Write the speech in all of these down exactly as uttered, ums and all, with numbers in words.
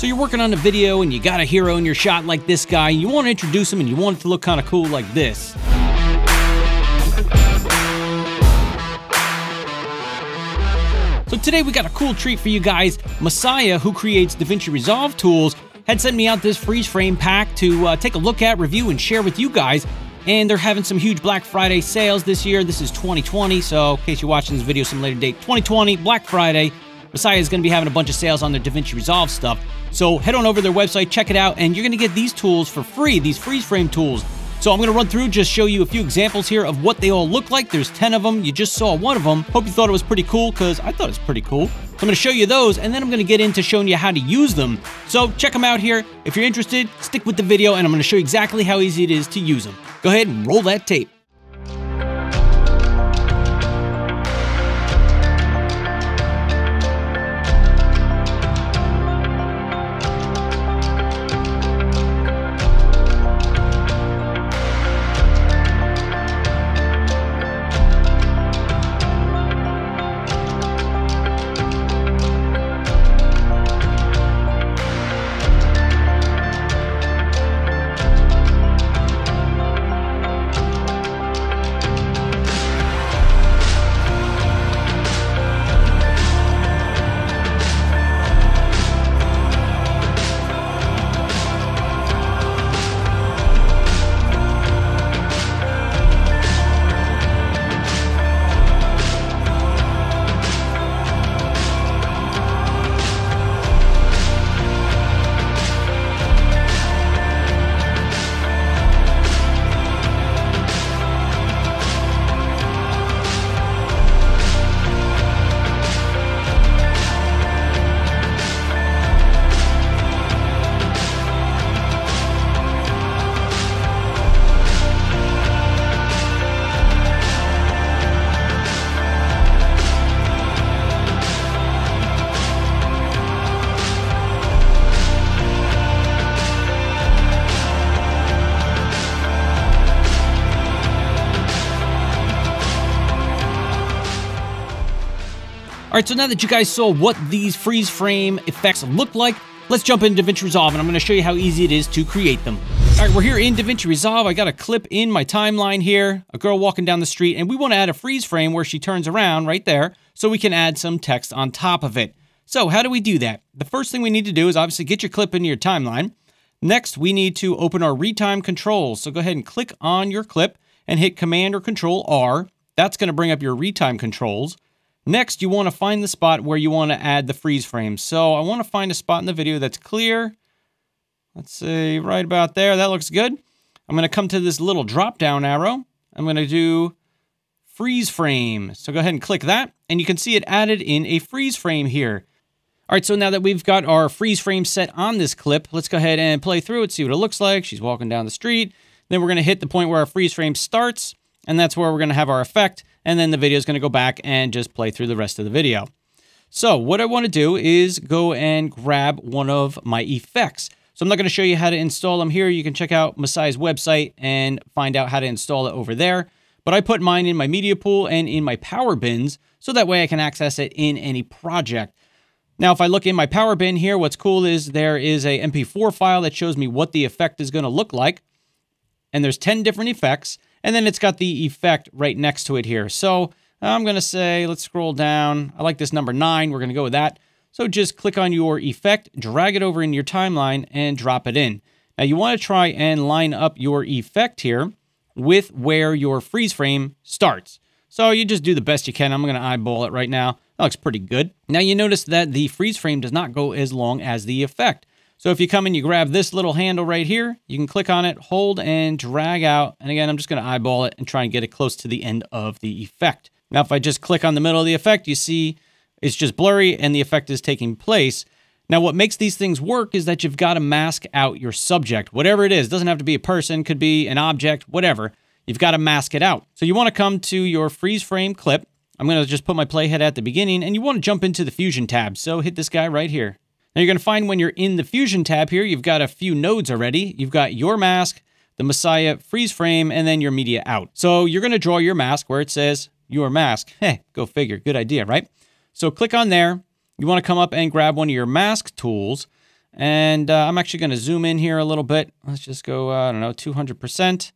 So you're working on a video and you got a hero in your shot like this guy, and you want to introduce him and you want it to look kind of cool like this. So today we got a cool treat for you guys. Messiah, who creates DaVinci Resolve tools, had sent me out this freeze frame pack to uh, take a look at, review, and share with you guys. And they're having some huge Black Friday sales this year. This is twenty twenty, so in case you're watching this video some later date, twenty twenty, Black Friday, Messiah is going to be having a bunch of sales on their DaVinci Resolve stuff. So head on over to their website, check it out, and you're going to get these tools for free, these freeze frame tools. So I'm going to run through, just show you a few examples here of what they all look like. There's ten of them. You just saw one of them. Hope you thought it was pretty cool, because I thought it was pretty cool. So I'm going to show you those, and then I'm going to get into showing you how to use them. So check them out here. If you're interested, stick with the video, and I'm going to show you exactly how easy it is to use them. Go ahead and roll that tape. All right, so now that you guys saw what these freeze frame effects look like, let's jump into DaVinci Resolve, and I'm gonna show you how easy it is to create them. All right, we're here in DaVinci Resolve. I got a clip in my timeline here, a girl walking down the street, and we wanna add a freeze frame where she turns around right there so we can add some text on top of it. So how do we do that? The first thing we need to do is obviously get your clip into your timeline. Next, we need to open our retime controls. So go ahead and click on your clip and hit Command or Control R. That's gonna bring up your retime controls. Next, you want to find the spot where you want to add the freeze frame. So I want to find a spot in the video that's clear. Let's see, right about there. That looks good. I'm going to come to this little drop-down arrow. I'm going to do freeze frame. So go ahead and click that, and you can see it added in a freeze frame here. All right, so now that we've got our freeze frame set on this clip, let's go ahead and play through it, see what it looks like. She's walking down the street. Then we're going to hit the point where our freeze frame starts, and that's where we're going to have our effect. And then the video is going to go back and just play through the rest of the video. So what I want to do is go and grab one of my effects. So I'm not going to show you how to install them here. You can check out Messiah's website and find out how to install it over there. But I put mine in my media pool and in my power bins, so that way I can access it in any project. Now, if I look in my power bin here, what's cool is there is a M P four file that shows me what the effect is going to look like. And there's ten different effects. And then it's got the effect right next to it here. So I'm going to say, let's scroll down. I like this number nine. We're going to go with that. So just click on your effect, drag it over in your timeline, and drop it in. Now you want to try and line up your effect here with where your freeze frame starts. So you just do the best you can. I'm going to eyeball it right now. That looks pretty good. Now you notice that the freeze frame does not go as long as the effect. So if you come and you grab this little handle right here, you can click on it, hold, and drag out. And again, I'm just going to eyeball it and try and get it close to the end of the effect. Now, if I just click on the middle of the effect, you see it's just blurry and the effect is taking place. Now, what makes these things work is that you've got to mask out your subject, whatever it is. It doesn't have to be a person, could be an object, whatever. You've got to mask it out. So you want to come to your freeze frame clip. I'm going to just put my playhead at the beginning, and you want to jump into the Fusion tab. So hit this guy right here. Now you're going to find when you're in the Fusion tab here, you've got a few nodes already. You've got your mask, the Messiah freeze frame, and then your media out. So you're going to draw your mask where it says your mask. Hey, go figure. Good idea, right? So click on there. You want to come up and grab one of your mask tools. And uh, I'm actually going to zoom in here a little bit. Let's just go, uh, I don't know, two hundred percent.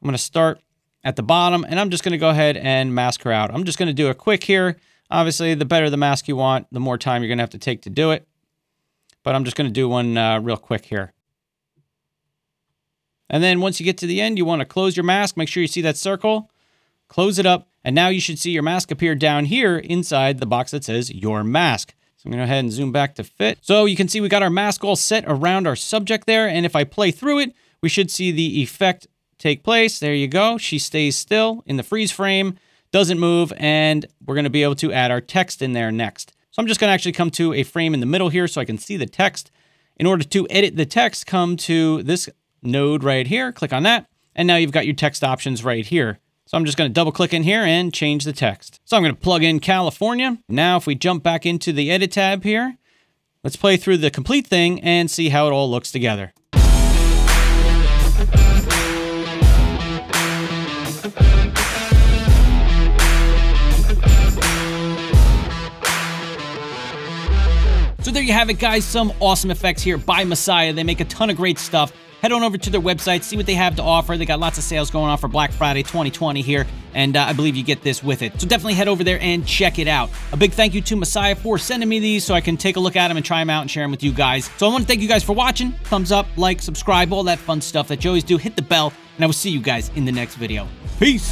I'm going to start at the bottom, and I'm just going to go ahead and mask her out. I'm just going to do a quick here. Obviously, the better the mask you want, the more time you're going to have to take to do it. But I'm just going to do one uh, real quick here. And then once you get to the end, you want to close your mask. Make sure you see that circle. Close it up. And now you should see your mask appear down here inside the box that says Your Mask. So I'm going to go ahead and zoom back to fit. So you can see we got our mask all set around our subject there. And if I play through it, we should see the effect take place. There you go. She stays still in the freeze frame, doesn't move, and we're going to be able to add our text in there next. So I'm just going to actually come to a frame in the middle here so I can see the text. In order to edit the text, come to this node right here, click on that, and now you've got your text options right here. So I'm just going to double click in here and change the text. So I'm going to plug in California. Now if we jump back into the edit tab here, let's play through the complete thing and see how it all looks together. So there you have it, guys. Some awesome effects here by Messiah. They make a ton of great stuff. Head on over to their website, see what they have to offer. They got lots of sales going on for Black Friday twenty twenty here, and uh, I believe you get this with it. So definitely head over there and check it out. A big thank you to Messiah for sending me these so I can take a look at them and try them out and share them with you guys. So I want to thank you guys for watching. Thumbs up, like, subscribe, all that fun stuff that you always do. Hit the bell, and I will see you guys in the next video. Peace.